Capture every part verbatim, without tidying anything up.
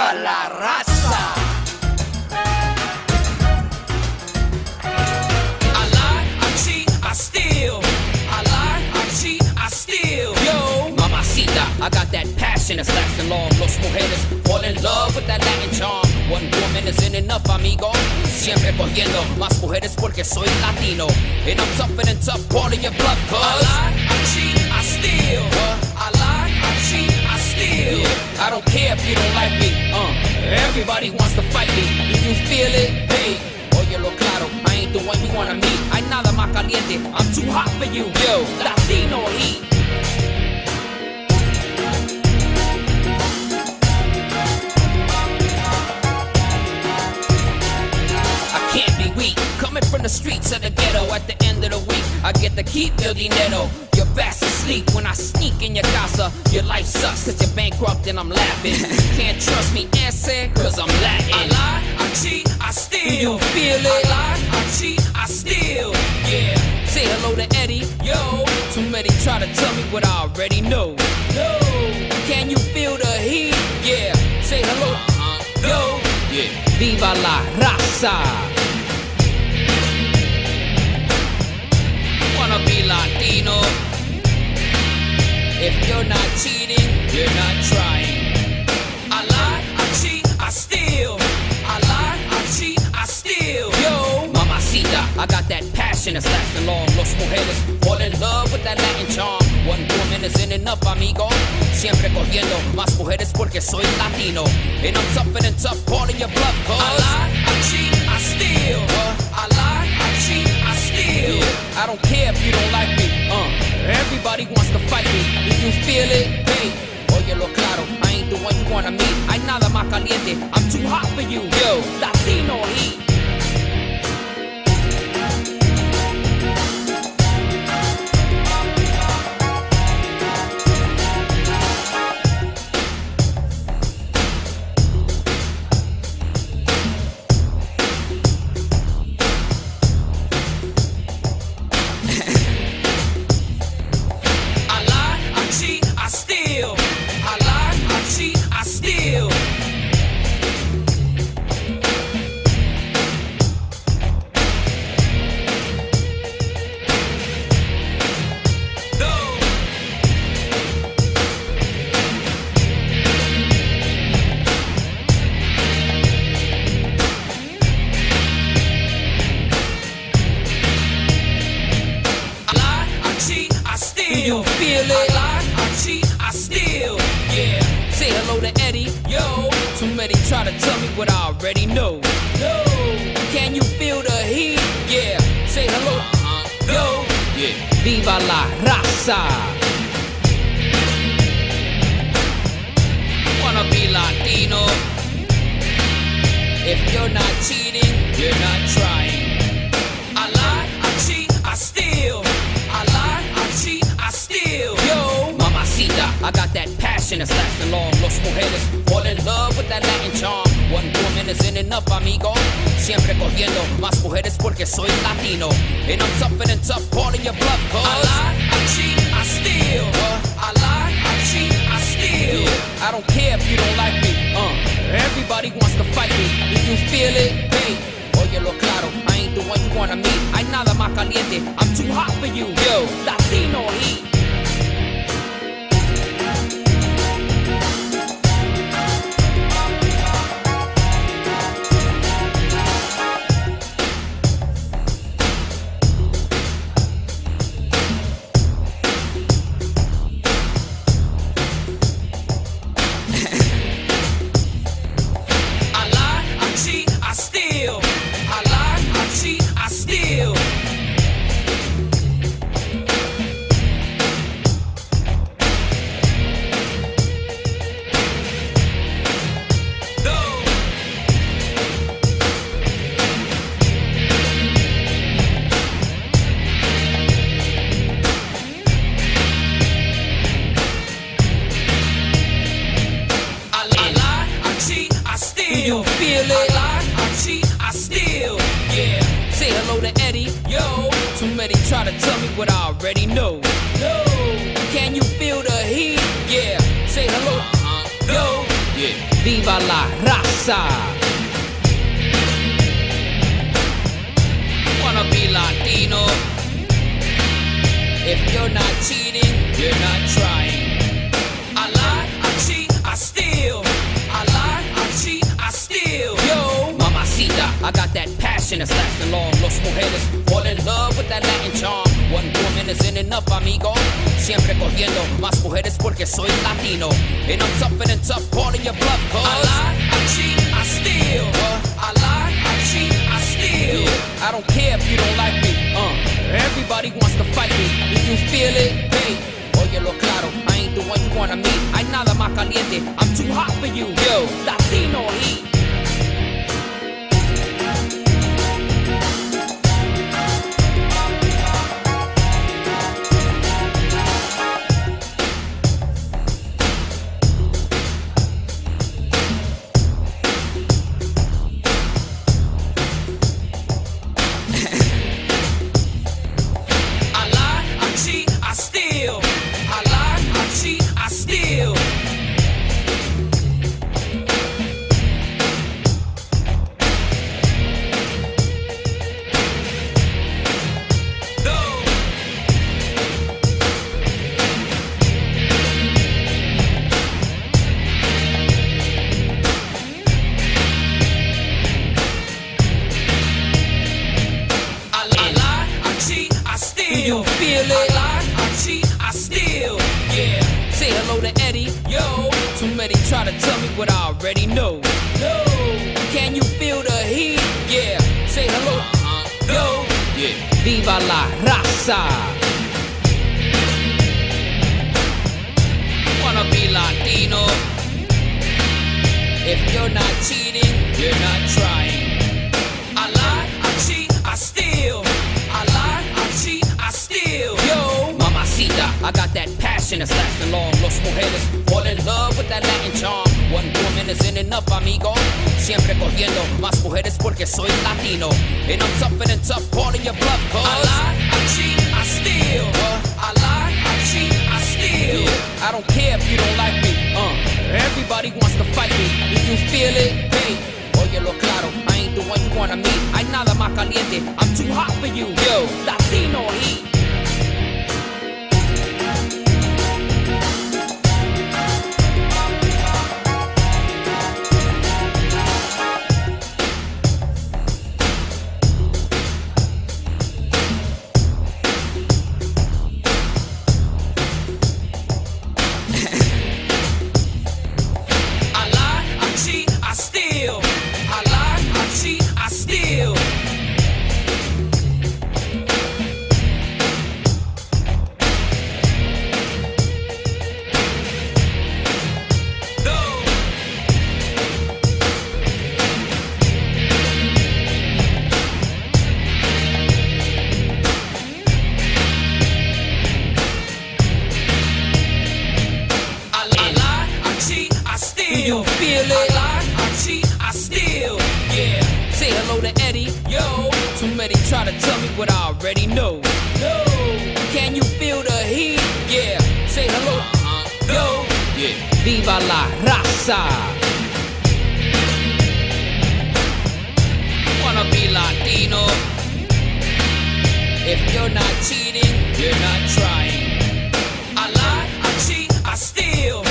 viva la raza. I lie, I cheat, I steal. I lie, I cheat, I steal. Yo, mamacita, I got that passion that's lasting long. Los mujeres fall in love with that Latin charm. One woman isn't enough, amigo. Siempre cogiendo más mujeres porque soy Latino. And I'm tougher than tough, part of your blood, cuz I lie, I cheat, I steal. I lie, I cheat, I steal. Yeah. I don't care if you don't like me. Uh, everybody wants to fight me. Do you feel it, babe? Oye, lo claro, I ain't the one you wanna meet. Hay nada más caliente, I'm too hot for you. Yo, Latino heat. Coming from the streets of the ghetto, at the end of the week, I get to keep your dinero. You're fast asleep when I sneak in your casa. Your life sucks cause you're bankrupt and I'm laughing. Can't trust me, answer, cause I'm Latin. I lie, I cheat, I steal. You feel it? I lie, I cheat, I steal. Yeah, say hello to Eddie, yo. Too many try to tell me what I already know. No, can you feel the heat? Yeah, say hello, uh-huh, yo. Yeah, viva la raza. Wanna be Latino. If you're not cheating, you're not trying. I lie, I cheat, I steal. I lie, I cheat, I steal. Yo, mamacita, I got that passion that's lasting long. Los mujeres fall in love with that Latin charm. One woman isn't enough, amigo. Siempre cogiendo más mujeres porque soy Latino. And I'm tougher than tough, part of your bluff, cuz I lie, I cheat, I steal. I lie, I cheat, I steal. I don't care if you don't like me, uh, everybody wants to fight me. Do you feel it, babe? Oye, lo claro, I ain't the one you wanna meet. Hay nada más caliente, I'm too hot for you. Yo, Latino heat. You feel it? I lie, I cheat, I steal. Yeah, say hello to Eddie, yo. Too many try to tell me what I already know. No, can you feel the heat? Yeah, say hello, uh-huh, yo. Yeah, viva la raza. Wanna be Latino. If you're not cheating, you're not trying. I lie, I cheat, I steal. I lie, I cheat, I steal. Yo, mamacita, I got that passion that's lasting long. Los mujeres fall in love with that Latin charm. One woman isn't enough, amigo. Siempre cogiendo más mujeres porque soy Latino. And I'm tougher than tough, part of your bluff, cuz I lie, I cheat, I steal. I lie, I cheat, I steal. Yeah. I don't care if you don't like me, uh, everybody wants to fight me. Do you feel it, babe? Oye, lo claro, I ain't the one you wanna meet. Hay nada más caliente, I'm too hot for you. Yo, Latino heat. You feel it? I lie, I cheat, I steal. Yeah, say hello to Eddie, yo. Too many try to tell me what I already know. No, can you feel the heat? Yeah, say hello, uh-huh, yo. Yeah. Viva la raza. Wanna be Latino? If you're not cheating, you're not trying. I lie, I cheat, I steal. I lie, I cheat, I steal. Yo, mamacita, I got that passion that's lasting long. Los mujeres fall in love with that Latin charm. One woman isn't enough, amigo. Siempre cogiendo más mujeres porque soy Latino. And I'm tougher and tough, calling your bluff, cause I lie, I cheat, I steal. I lie, I cheat, I steal. Yeah. I don't care if you don't like me. Uh. Everybody wants to fight me. If you feel it, hey, oye lo claro, I ain't the one you wanna meet. Hay nada más caliente, I'm too hot for you. Yo, Latino heat. You feel it? I lie, I cheat, I steal. Yeah. Say hello to Eddie. Yo. Too many try to tell me what I already know. No. Can you feel the heat? Yeah. Say hello. Uh-huh. Yo. Yeah. Viva la raza. Wanna be Latino? If you're not cheating, you're not trying. I lie, I cheat, I steal. I lie, I cheat, I steal. Yo, mamacita, I got that passion that's lasting long. Los mujeres fall in love with that Latin charm. One woman isn't enough, amigo. Siempre cogiendo más mujeres porque soy Latino. And I'm tougher and tough, calling your bluff, cause I lie, I cheat, I steal. I lie, I cheat, I steal. Yeah. I don't care if you don't like me. Uh, everybody wants to fight me. If you feel it, hey, oye lo claro, I ain't the one you wanna meet. Hay nada más caliente, I'm too hot for you. Yo, Latino heat. You feel it? I lie, I cheat, I steal. Yeah. Say hello to Eddie. Yo. Too many try to tell me what I already know. No. Can you feel the heat? Yeah. Say hello. Uh-huh. Yo. Yeah. Viva la raza. Wanna be Latino? If you're not cheating, you're not trying. I lie, I cheat, I steal.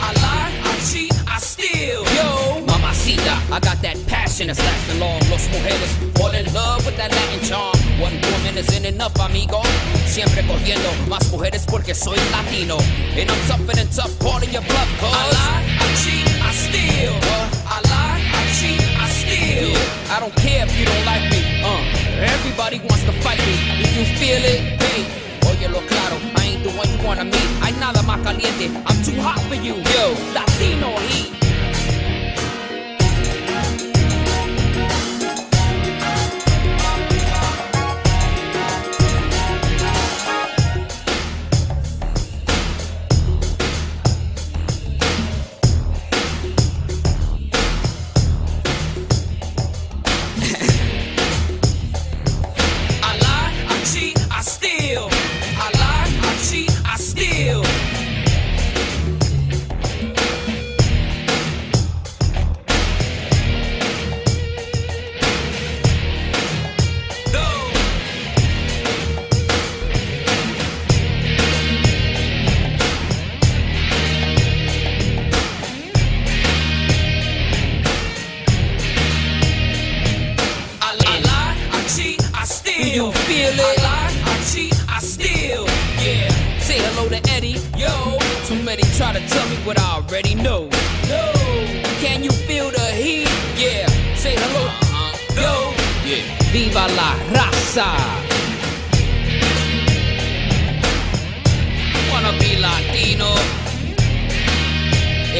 I lie, I cheat, I steal. Yo, mamacita, I got that passion that's lasting long. Los mujeres fall in love with that Latin charm. One woman isn't enough, amigo. Siempre cogiendo más mujeres porque soy Latino. And I'm tougher and tough, calling your bluff, cause I lie, I cheat, I steal. I lie, I cheat, I steal. Yeah. I don't care if you don't like me. Uh, everybody wants to fight me. If you feel it, hey. Oye lo claro, I ain't the one you wanna meet. Hay nada más caliente, I'm too hot for you. Yo, Latino heat. I lie, I cheat, I steal. already know. No. Can you feel the heat? Yeah. Say hello. Uh-uh. Go. Yeah. Viva la raza. Wanna be Latino?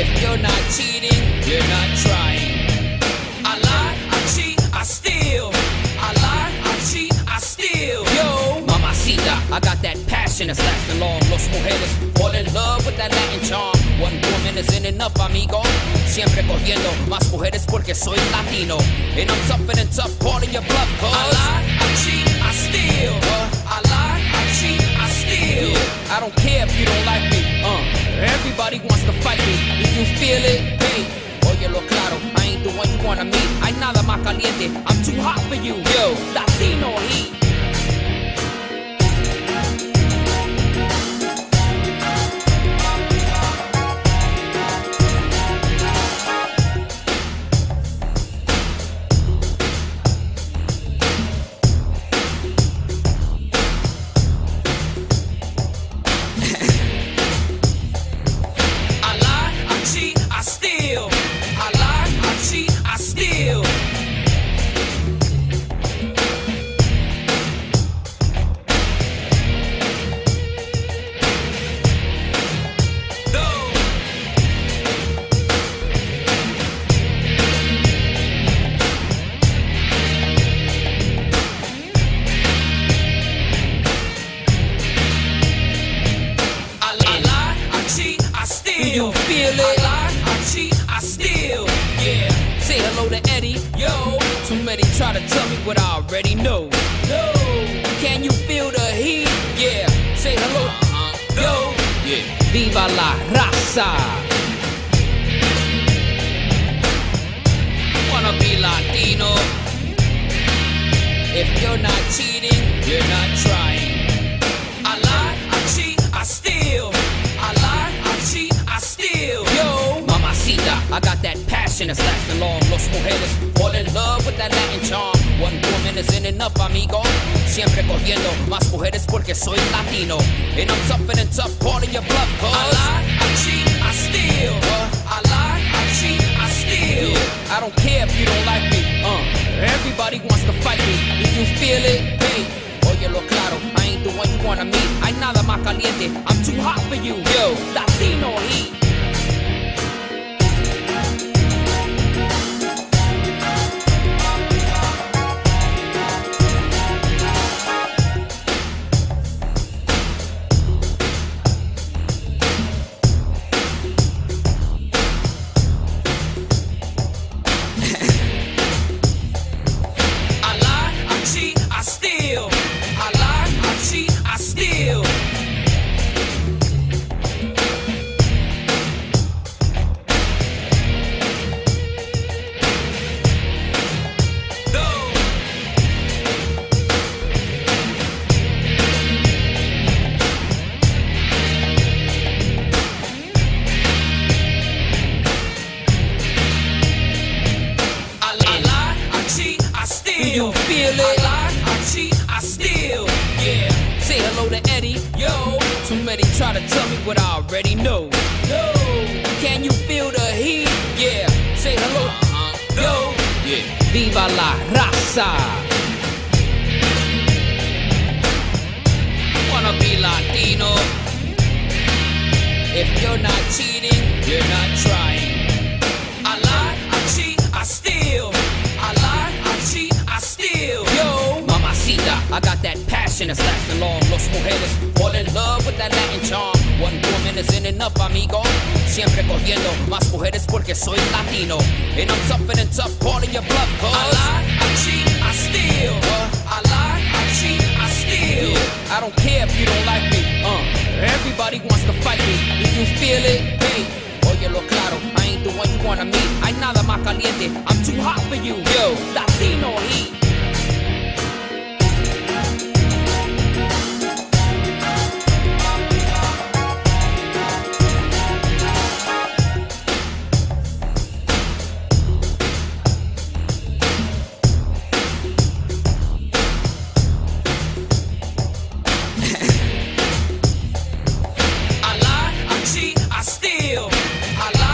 If you're not cheating, you're not trying. I lie, I cheat, I steal. I lie, I cheat, I steal. Yo, mamacita, I got that passion that's lasting long. Los mujeres fall in love with that Latin charm. One woman isn't enough, amigo. Siempre cogiendo más mujeres porque soy Latino. And I'm tougher than tough, part of your bluff, cause I lie, I cheat, I steal. I lie, I cheat, I steal. Yeah. I don't care if you don't like me. Uh. Everybody wants to fight me. If you feel it, hey, óyelo claro, I ain't the one you wanna meet. Hay nada más caliente, I'm too hot for you. Yo, Latino heat. You feel it? I lie, I cheat, I steal. Yeah. Say hello to Eddie. Yo. Too many try to tell me what I already know. No. Can you feel the heat? Yeah. Say hello. Uh-uh. Go. Yeah. Viva la raza. Wanna be Latino? If you're not cheating, you're not trying. I lie, I cheat, I steal. I lie, I cheat, I steal. Yo, mamacita, I got that passion that's lasting long. Los mujeres fall in love with that Latin charm. One woman isn't enough, amigo. Siempre cogiendo más mujeres porque soy Latino. And I'm tougher than tough, part of your bluff, cause I lie, I cheat, I steal. I lie, I cheat, I steal. Yeah. I don't care if you don't like me. Uh, everybody wants to fight me. If you feel it, hey, óyelo claro, I ain't the one you wanna meet. Hay nada más caliente, I'm too hot for you. Yo, Latino heat. You feel it? I lie, I cheat, I steal. Yeah. Say hello to Eddie. Yo. Too many try to tell me what I already know. No. Can you feel the heat? Yeah. Say hello. Uh-uh. Go. Yeah. Viva la raza. Wanna be Latino? If you're not cheating, you're not trying. I lie, I cheat, I steal. I lie, I cheat, I steal. Yo, mamacita, I got that passion that's lasting long. Los mujeres fall in love with that Latin charm. One woman isn't enough, amigo. Siempre cogiendo más mujeres porque soy Latino. And I'm tougher than tough, part of your bluff, cause I lie, I cheat, I steal. I lie, I cheat, I steal. Yeah. I don't care if you don't like me. Uh, everybody wants to fight me. If you feel it, hey. Óyelo claro, I ain't the one you wanna meet. Hay nada más caliente, I'm too hot for you. Yo, Latino heat. I lie, I cheat, I steal. I lie.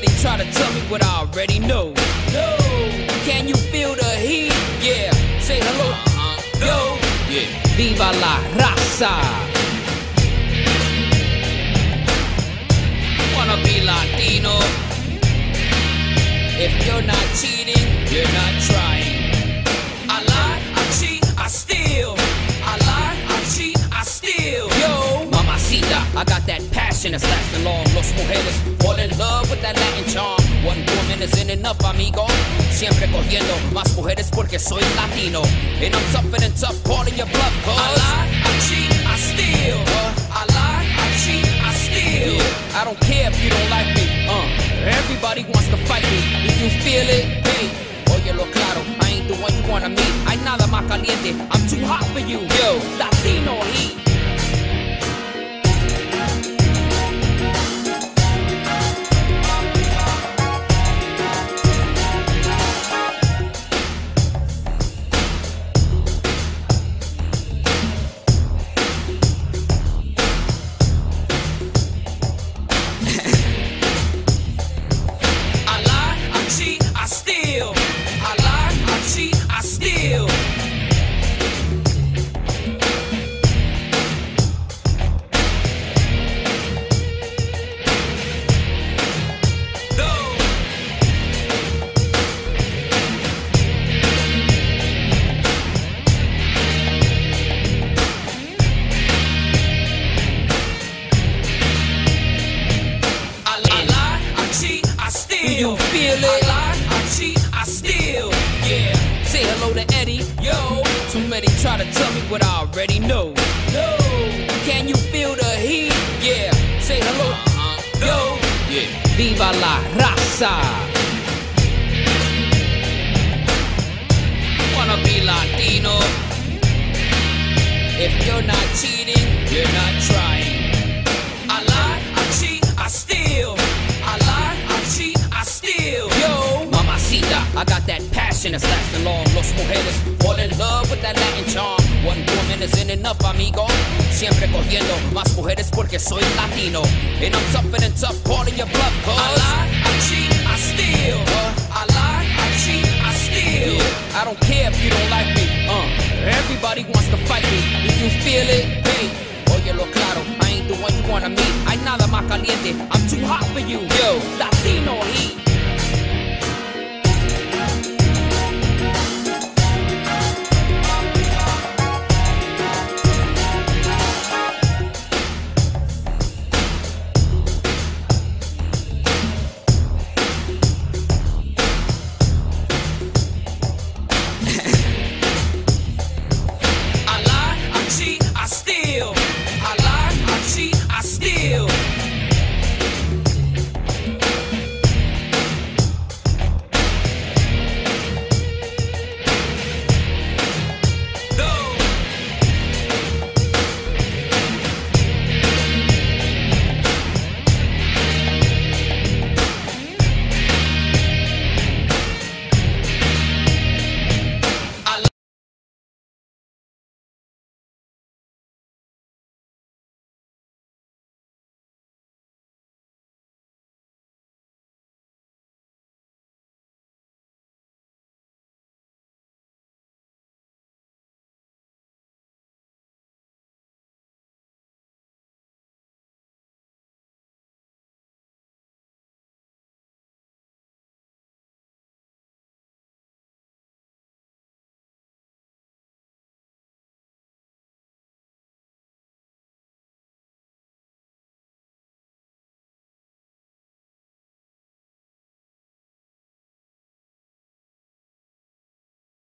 many try to tell me what I already know. No. Can you feel the heat? Yeah. Say hello. Uh-huh. Go. Yeah. Viva la raza. Wanna be Latino? If you're not cheating, you're not trying. I lie, I cheat, I steal. I lie, I cheat, I steal. Yo, mamacita, I got that passion that's lasting long. Los mujeres fall in love with that Latin charm. One woman isn't enough, amigo. Siempre cogiendo más mujeres porque soy Latino. And I'm tougher than tough, part of your bluff, cause I lie, I cheat, I steal. I lie, I cheat, I steal. Yeah. I don't care if you don't like me. Uh. Everybody wants to fight me. If you feel it, hey, óyelo claro, I ain't the one you wanna meet. Hay nada más caliente, I'm too hot for you. Yo, Latino heat. You feel it? I lie, I cheat, I steal. Yeah. Say hello to Eddie. Yo. Too many try to tell me what I already know. No. Can you feel the heat? Yeah. Say hello. Uh-huh. Go. Yeah. Viva la raza. Wanna be Latino? If you're not cheating, you're not trying. I lie, I cheat, I steal. I lie, I cheat, I steal. Yo, mamacita, I got that passion that's lasting long. Los mujeres fall in love with that Latin charm. One woman isn't enough, amigo. Siempre cogiendo más mujeres porque soy Latino. And I'm tougher than tough, part of your bluff, cause I lie, I cheat, I steal. I lie, I cheat, I steal. Yeah. I don't care if you don't like me. Uh, everybody wants to fight me. If you feel it, hey. Óyelo claro, I ain't the one you wanna meet. Hay nada más caliente, I'm too hot for you. Yo,